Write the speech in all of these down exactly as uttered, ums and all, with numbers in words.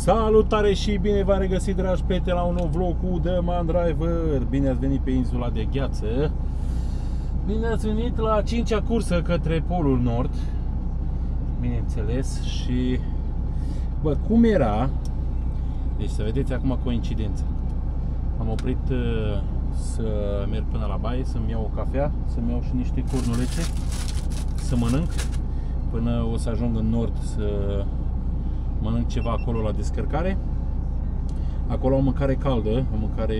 Salutare și bine v-am regăsit, dragi prieteni, la un nou vlog cu The Man Driver. Bine ați venit pe insula de gheață. Bine ați venit la a cincea cursă către Polul Nord, bineînțeles. Și bă, cum era? Deci să vedeți acum coincidența. Am oprit uh, să merg până la baie, să-mi iau o cafea, să-mi iau și niște cornulețe, să mănânc până o să ajung în nord, să mănânc ceva acolo la descărcare. Acolo au mâncare caldă, au mâncare,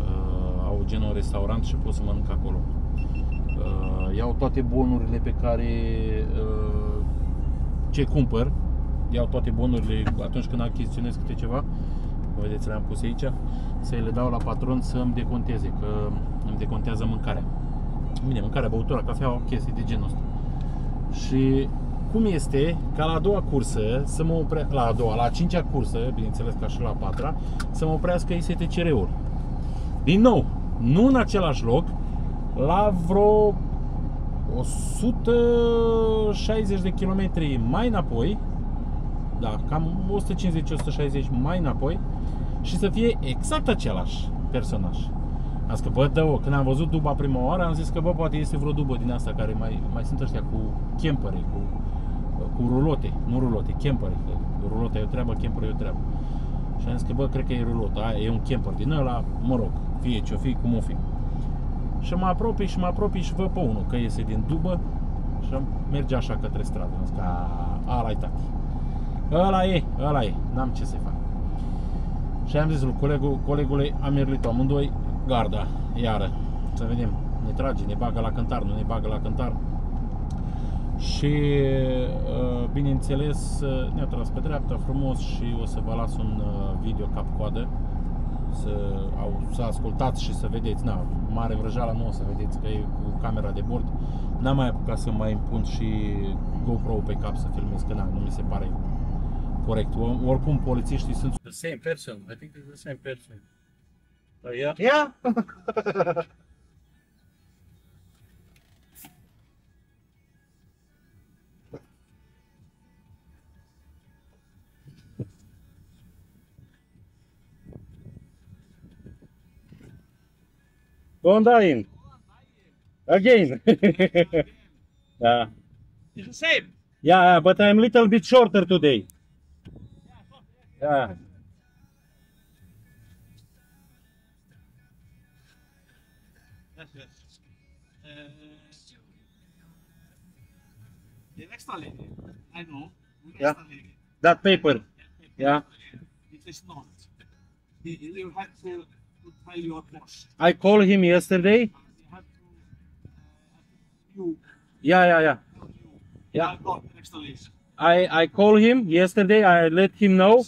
uh, au genul restaurant și pot să mănânc acolo. Uh, iau toate bonurile pe care uh, ce cumpăr, iau toate bonurile atunci când achiziționez câte ceva. Vedeți, le-am pus aici, să le dau la patron să îmi deconteze, că îmi decontează mâncarea. Bine, mâncarea, băutura, cafea, chestii de genul ăsta. Și cum este ca la a doua cursă să mă opre... la a doua, la a cincea cursă, bineînțeles ca și la a patra, să mă oprească I S T C R-ul. Din nou, nu în același loc, la vreo o sută șaizeci de kilometri mai înapoi, da, cam o sută cincizeci o sută șaizeci mai înapoi, și să fie exact același personaj. Am zis că, bă, dă-o. Când am văzut duba prima oară, am zis că, bă, poate este vreo dubă din asta care mai, mai sunt ăștia cu campere, cu, cu rulote, nu rulote, campere, că rulote e o treabă, campere e o treabă. Și am zis că, bă, cred că e rulotă, aia e un camper din ăla, mă rog, fie ce-o fi, cum o fi. Și mă apropii și mă apropii și văd pe unul că iese din dubă și merge așa către stradă. Am zis că, ala-i tati, ăla e, ăla e, n-am ce să fac. Și am zis lui colegul, colegului, am ierlit-o amândoi, garda, iară, să vedem, ne trage, ne bagă la cântar, nu ne bagă la cântar. Și bineînțeles ne-a tras pe dreapta frumos și o să vă las un video cap-coadă să, să ascultați și să vedeți. Na, mare vrăjeala nu o să vedeți că e cu camera de bord. N-am mai apucat să mai impun și GoPro pe cap să filmez, că na, nu mi se pare corect. Oricum polițiștii sunt the same person. I think it's the same person. Uh, yeah. Yeah. Gondain. Again. Yeah. It's the same. Yeah, but I'm a little bit shorter today. Yeah. The next lady, I know. Yeah. That paper. Yeah. It is not. You have to file your post. I called him yesterday. You have to. You. Yeah, yeah, yeah. Yeah. I I called him yesterday. I let him know,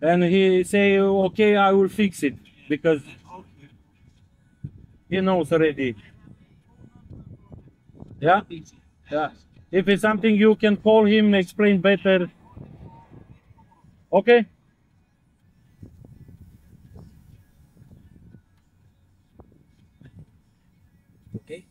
and he say, okay, I will fix it because he knows already. Yeah. Yeah. If it's something you can call him, explain better. Okay. Okay.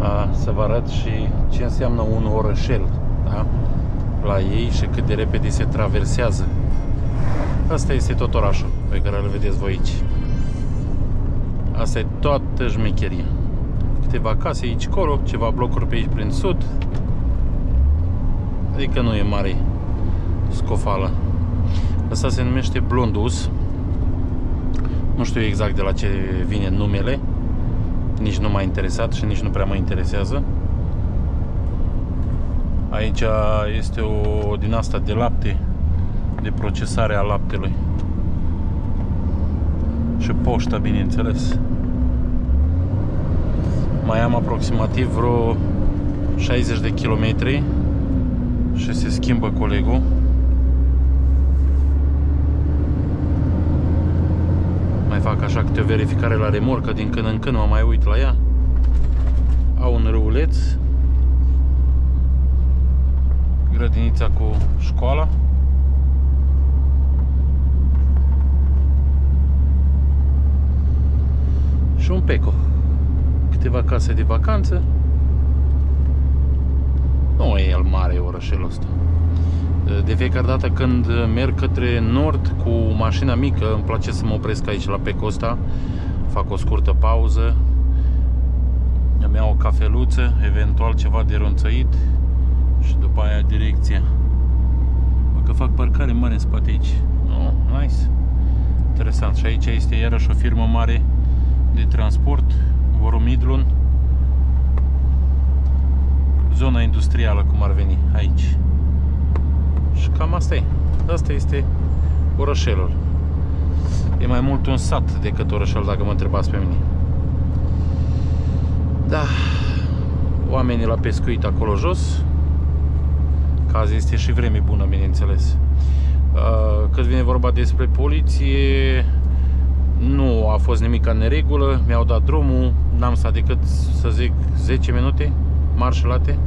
A, să vă arăt și ce înseamnă un orășel, da? La ei și cât de repede se traversează. Asta este tot orașul pe care îl vedeți voi aici. Asta e toată șmecheria. Câteva case aici, colo, ceva blocuri pe aici prin sud. Adică nu e mare scofală. Asta se numește Blondus. Nu știu exact de la ce vine numele. Nici nu m-a interesat și nici nu prea mă interesează. Aici este o din asta de lapte, de procesare a laptelui. Și poșta, bineînțeles. Mai am aproximativ vreo șaizeci de kilometri și se schimbă colegul. Mai fac așa câte o verificare la remorcă, din când în când mă mai uit la ea. Au un râuleț. Grădinița cu școala. și un Peco. Câteva case de vacanță. Nu e el mare orașelul ăsta. De fiecare dată când merg către nord cu mașina mică, îmi place să mă opresc aici la Pecosta. Fac o scurtă pauză, îmi iau o cafeluță, eventual ceva de ronțăit și după aia direcția. Bă, că fac parcare mare în spate aici. Oh, nice. Interesant. Și aici este iarăși o firmă mare de transport, Vorumidlun. Zona industrială, cum ar veni aici. Și cam asta e. Asta este orășelul. E mai mult un sat decât orășel, dacă mă întrebați pe mine. Da, oamenii la pescuit acolo jos. Că azi este și vreme bună, bineînțeles. Când vine vorba despre poliție, nu a fost nimic în neregulă. Mi-au dat drumul, n-am stat decât, să zic, zece minute marșelate.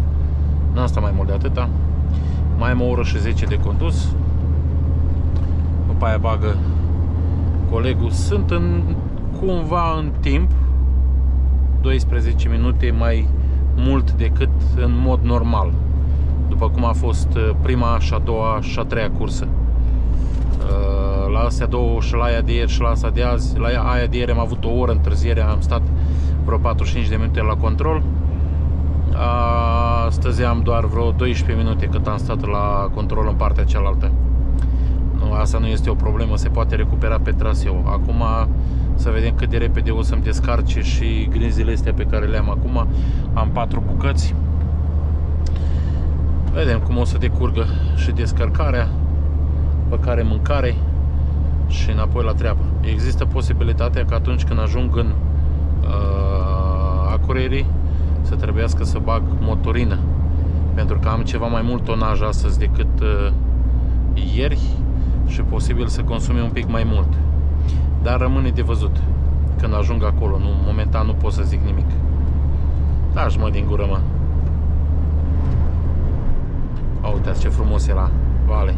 N-am stat mai mult de atâta. Mai am o oră și zece de condus. După aia bagă colegul. Sunt în, cumva în timp, doisprezece minute mai mult decât în mod normal, după cum a fost prima și a doua și a treia cursă. La astea două și la aia de ieri și la asta de azi, la aia de ieri am avut o oră întârziere, am stat vreo patruzeci și cinci de minute la control. Astăzi am doar vreo doisprezece minute cât am stat la control în partea cealaltă. Asta nu este o problemă, se poate recupera pe traseu. Acum să vedem cât de repede o să-mi descarce și grinzile astea pe care le am acum. Am patru bucăți. Vedem cum o să decurgă și descărcarea, pe care mâncare și înapoi la treabă. Există posibilitatea că atunci când ajung în uh, Acurerii să trebuiască să bag motorină, pentru că am ceva mai mult tonaj astăzi decât uh, ieri și posibil să consume un pic mai mult. Dar rămâne de văzut când ajung acolo. Nu, momentan nu pot să zic nimic. Lași mă din gură, mă. A, uitați ce frumos e la vale.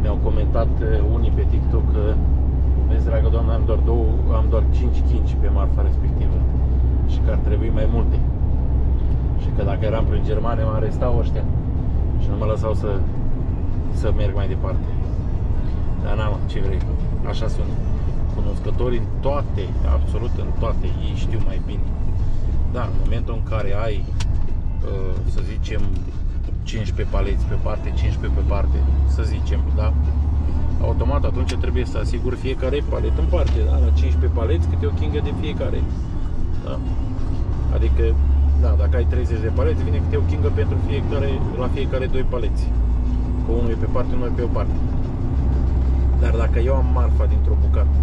Mi-au comentat unii pe TikTok că, vezi, dragă doamnă, am doar două, am doar cinci chinci pe marfa respectivă și că ar trebui mai multe. Și că dacă eram prin Germania, mă arestau ăștia și nu mă lăsau să, să merg mai departe. Dar n-am, ce vrei, așa sunt cunoscători în toate, absolut în toate, ei știu mai bine. Dar în momentul în care ai, să zicem, cincisprezece paleți pe parte, cincisprezece pe parte, să zicem, da? Automat atunci trebuie să asigur fiecare palet în parte, da? La cincisprezece paleți câte o chingă de fiecare, da? Adică da, dacă ai treizeci de paleți, vine câte o kingă pentru fiecare, la fiecare doi paleți. Cu unul e pe parte, unul e pe o parte. Dar dacă eu am marfa dintr-o bucată,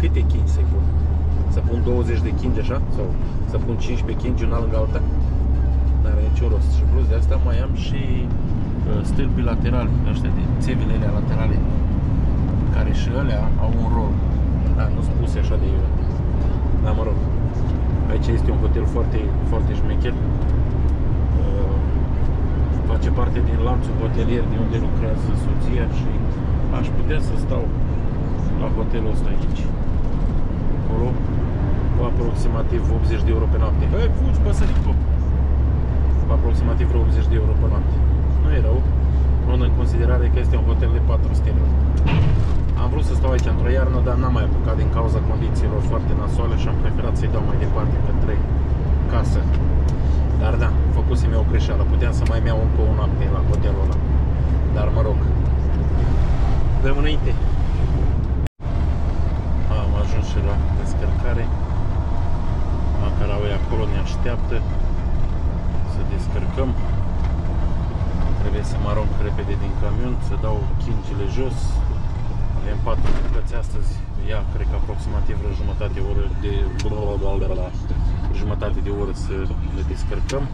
câte chingi să-i pun? Să pun douăzeci de chingi așa? Sau să pun cincisprezece chingi una lângă alta? N-are niciun rost. Și plus de asta mai am și stâlpi laterali, ăștia de țevile alea laterale, care și alea au un rol. Da, nu sunt puse așa de eu. Dar mă rog, aici este un hotel foarte, foarte șmecher. Uh, face parte din lanțul hotelier de unde lucrează soția și aș putea să stau la hotelul ăsta aici. Acolo, cu aproximativ optzeci de euro pe noapte. Hei, fugi, păsăricu! Cu aproximativ optzeci de euro pe noapte. Nu e rău, luând în considerare că este un hotel de patru stele. Am vrut să stau aici într-o iarnă, dar n-am mai apucat din cauza condițiilor foarte nasoale și am preferat să-i dau mai departe către casă. Dar da, făcusem eu o greșeală, puteam să mai iau încă o noapte la hotelul ăla. Dar mă rog, dăm înainte. Am ajuns și la descărcare. Macaraua e acolo, ne așteaptă să descărcăm. Trebuie să mă arunc repede din camion, să dau chingile jos. Avem patru bucăți astăzi, ia cred că aproximativ vreo jumătate de oră de blablabla, jumătate de oră să le descărcăm.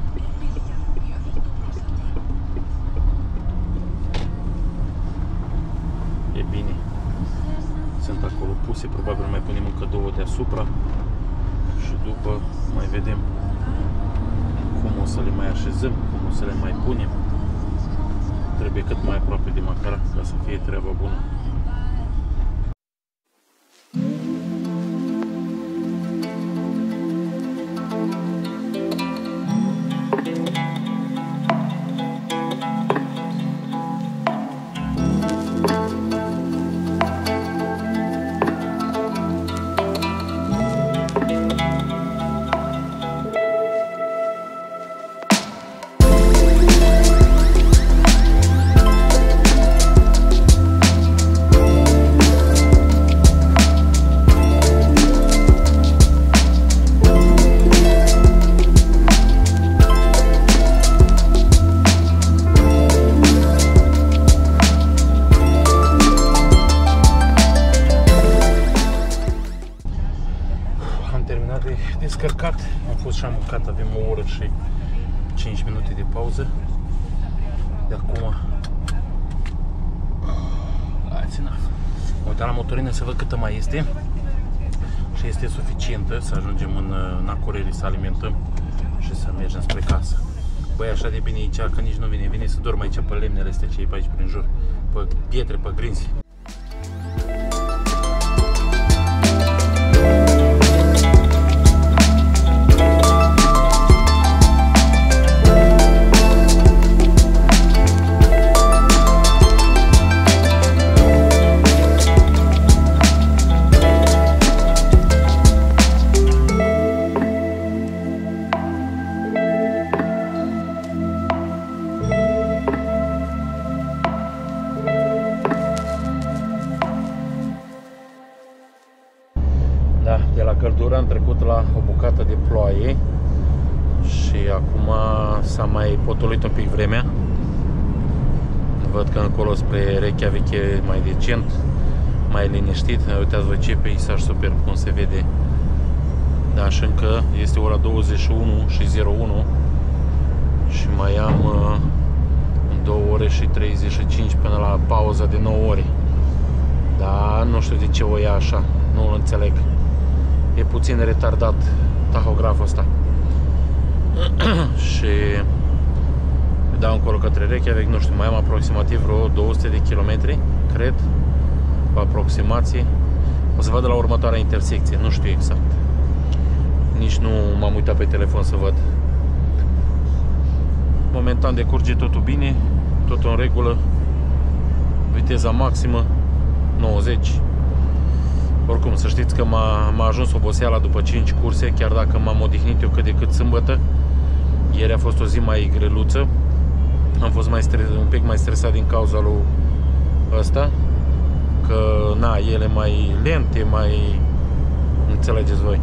E bine. Sunt acolo puse, probabil mai punem încă două deasupra și după mai vedem cum o să le mai așezăm, cum o să le mai punem. Trebuie cât mai aproape de macara ca să fie treaba bună. Am mâncat, avem o oră și cinci minute de pauză. De acum... Mă uitam la motorină să văd câtă mai este. Și este suficientă să ajungem în, în Acoreli, să alimentăm și să mergem spre casă. Băi, așa de bine aici, că nici nu vine. Vine să dorm aici pe lemnele astea ce e pe aici prin jur. Pe pietre, pe grinzi. S-a mai potolit un pic vremea. Văd că încolo spre Reykjavík e mai decent, mai liniștit. Uitați-vă ce peisaj superb, cum se vede. Da, și încă este ora douăzeci și unu și zero unu și mai am uh, două ore și treizeci și cinci până la pauza de nouă ore. Dar nu știu de ce o ia așa, nu-l înțeleg. E puțin retardat tahograful ăsta. Și dau încolo către Reykjavík, nu știu, mai am aproximativ vreo două sute de kilometri, cred, pe aproximație. O să văd la următoarea intersecție, nu știu exact. Nici nu m-am uitat pe telefon să văd. Momentan decurge totul bine, totul în regulă. Viteza maximă nouăzeci. Oricum, să știți că m-a ajuns oboseala după cinci curse, chiar dacă m-am odihnit eu cât de cât sâmbătă. Ieri a fost o zi mai greluță. Am fost mai stres, un pic mai stresat din cauza lui ăsta. Că, na, ele mai lente, mai... Înțelegeți voi.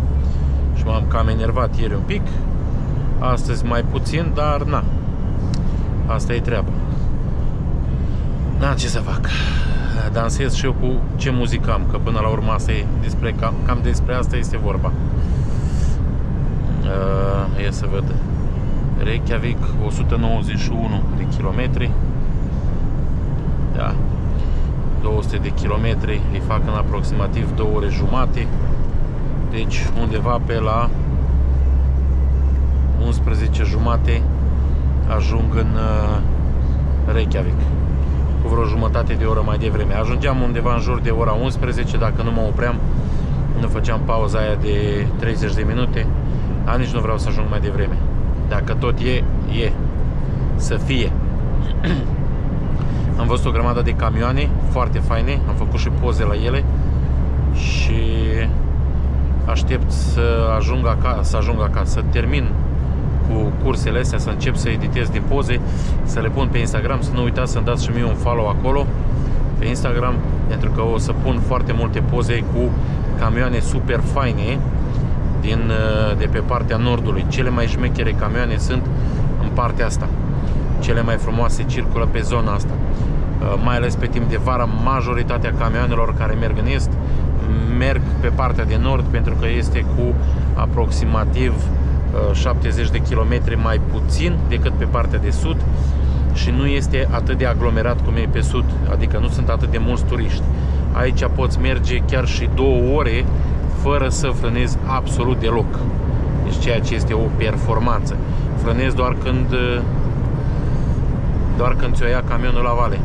Și m-am cam enervat ieri un pic. Astăzi mai puțin, dar na, asta e treaba. N-am ce să fac. Dansez și eu cu ce muzică am, că până la urmă asta e despre, cam, cam despre asta este vorba. Uh, ia să văd. Reykjavík, o sută nouăzeci și unu de kilometri. Da. două sute de kilometri îi fac în aproximativ două ore jumate. Deci undeva pe la unsprezece jumate ajung în Reykjavík. Cu vreo jumătate de oră mai devreme. Ajungeam undeva în jur de ora unsprezece, dacă nu mă opream, nu făceam pauza aia de treizeci de minute. A, nici nu vreau să ajung mai devreme. Dacă tot e, e. Să fie. Am văzut o grămadă de camioane foarte faine, am făcut și poze la ele și aștept să ajung acasă, să ajung acasă, să termin cu cursele astea, să încep să editez din poze, să le pun pe Instagram, să nu uitați să-mi dați și mie un follow acolo pe Instagram, pentru că o să pun foarte multe poze cu camioane super faine din, de pe partea nordului. Cele mai șmechere camioane sunt în partea asta. Cele mai frumoase circulă pe zona asta. Mai ales pe timp de vară, majoritatea camioanelor care merg în est merg pe partea de nord, pentru că este cu aproximativ șaptezeci de kilometri mai puțin decât pe partea de sud și nu este atât de aglomerat cum e pe sud, adică nu sunt atât de mulți turiști. Aici poți merge chiar și două ore fără să frânezi absolut deloc. Deci ceea ce este o performanță. Frânezi doar când doar când ți-o ia camionul la vale.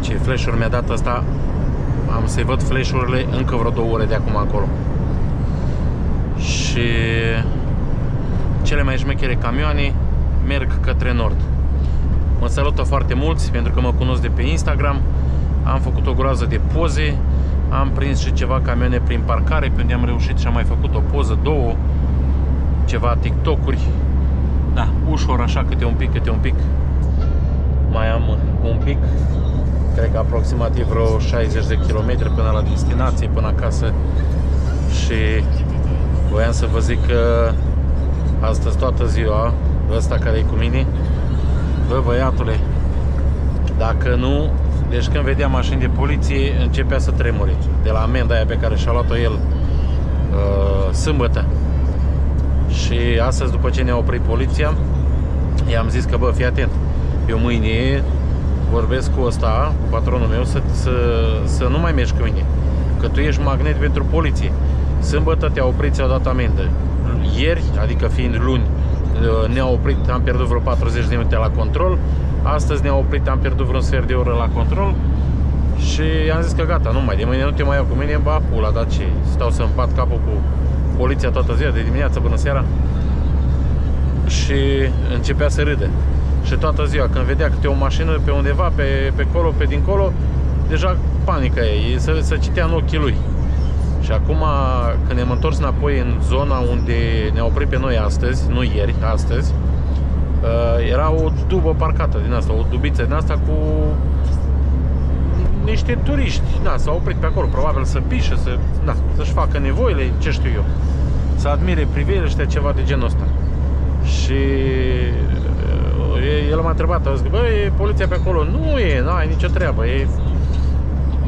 Ce flash-uri mi-a dat asta. Am să-i văd flash-urile încă vreo două ore de acum acolo. Și cele mai șmechere camioane merg către nord. Mă salută foarte mulți pentru că mă cunosc de pe Instagram. Am făcut o groază de poze. Am prins și ceva camioane prin parcare, când am reușit și am mai făcut o poză, două, ceva TikTok-uri. Da, ușor, așa, câte un pic, câte un pic. Mai am un pic. Cred că aproximativ vreo șaizeci de kilometri până la destinație, până acasă. Și voiam să vă zic că astăzi toată ziua, ăsta care e cu mine, bă, băiatule, dacă nu, deci când vedea mașini de poliție, începea să tremure. De la amenda aia pe care și-a luat-o el uh, sâmbătă. Și astăzi, după ce ne-a oprit poliția, i-am zis că, bă, fii atent, eu mâine vorbesc cu ăsta, cu patronul meu, să, să, să nu mai mergi cu mine, că tu ești magnet pentru poliție. Sâmbătă te-a oprit, ți-au dat amendă. Ieri, adică fiind luni, ne-a oprit, am pierdut vreo patruzeci de minute la control. Astăzi ne-a oprit, am pierdut vreo un sfert de oră la control. Și i-am zis că gata, nu mai, de mâine nu te mai iau cu mine, ba, pula, dar ce? Stau să-mi bat capul cu poliția toată ziua, de dimineață până seara. Și începea să râde. Și toată ziua, când vedea câte o mașină pe undeva, pe, pe colo, pe dincolo, deja panică e, să, să citea în ochii lui. Și acum, când ne-am întors înapoi în zona unde ne-a oprit pe noi astăzi, nu ieri, astăzi, era o dubă parcată din asta, o dubiță din asta cu niște turiști. Da, s-au oprit pe acolo, probabil să pișe, să, da, să-și facă nevoile, ce știu eu, să admire priveliștea, ceva de genul ăsta. Și el m-a întrebat, a zis, bă, e poliția pe acolo? Nu e, n-ai nicio treabă, e,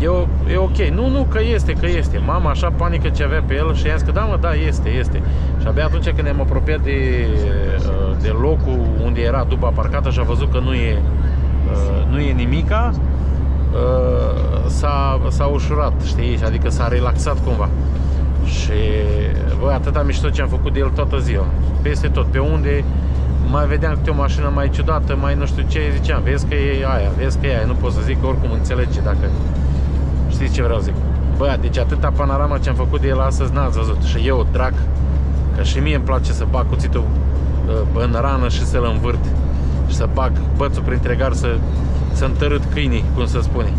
e, e ok. Nu, nu, că este, că este. Mama, așa panică ce avea pe el și i-am zis că da, mă, da, este, este. Și abia atunci când ne-am apropiat de, de locul unde era duba parcată și a văzut că nu e, nu e nimica, s-a ușurat, știi, adică s-a relaxat cumva. Și, bă, atâta mișto ce am făcut de el toată ziua. Peste tot, pe unde mai vedeam câte o mașină mai ciudată, mai nu știu ce, ziceam, vezi că e aia, vezi că e aia, nu pot să zic, că oricum înțelege dacă... Știți ce vreau să zic? Bă, deci atâta panorama ce am făcut de el astăzi n-ați văzut. Și eu, drag, că și mie îmi place să bag cuțitul în rană și să-l învârt și să bag bățul printre gard, să, să întărât câinii, cum se spune.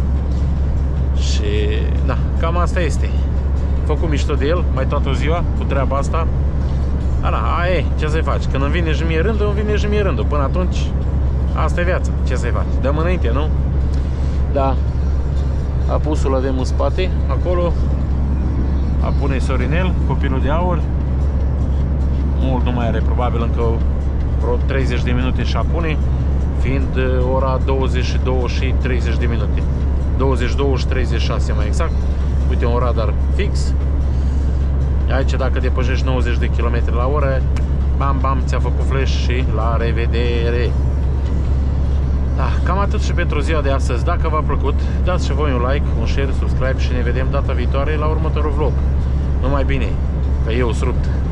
Și, na, cam asta este. Făcut mișto de el, mai toată ziua, cu treaba asta. A, na, a, e, ce să-i faci? Când îmi vine și mie rândul, îmi vine și mie rândul. Până atunci, asta e viața. Ce să-i faci? Dăm înainte, nu? Da. Apusul avem în spate, acolo. Apune Sorinel, copilul de aur. mult nu mai are, probabil încă vreo treizeci de minute și apune, fiind ora douăzeci și două și treizeci de minute, douăzeci și două și treizeci și șase mai exact. Uite un radar fix. Aici dacă depășești nouăzeci de km la oră, bam, bam, ți-a făcut flash și la revedere. Da, cam atât și pentru ziua de astăzi. Dacă v-a plăcut, dați și voi un like, un share, subscribe și ne vedem data viitoare la următorul vlog. Numai bine, că eu sunt rupt.